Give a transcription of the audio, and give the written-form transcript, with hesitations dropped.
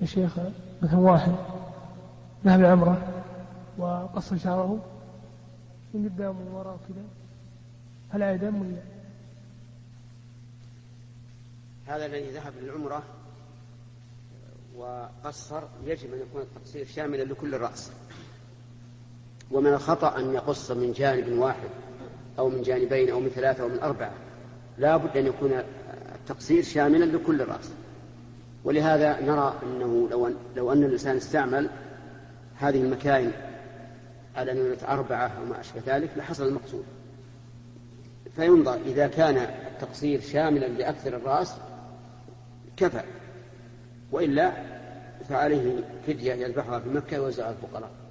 يا شيخ مثلا واحد ذهب العمرة وقص شعره من قدام وراء كذا، هل عدم ولا؟ هذا الذي ذهب للعمرة وقصر يجب أن يكون التقصير شاملا لكل الرأس، ومن الخطأ أن يقص من جانب واحد أو من جانبين أو من ثلاثة أو من أربعة، لا بد أن يكون التقصير شاملا لكل الرأس. ولهذا نرى أنه لو أن الإنسان استعمل هذه المكاين على أنه أربعة أو ما أشبه ذلك لحصل المقصود. فينظر إذا كان التقصير شاملا لأكثر الرأس كفى، وإلا فعليه فدية يذبحها في مكة ويوزعها على الفقراء.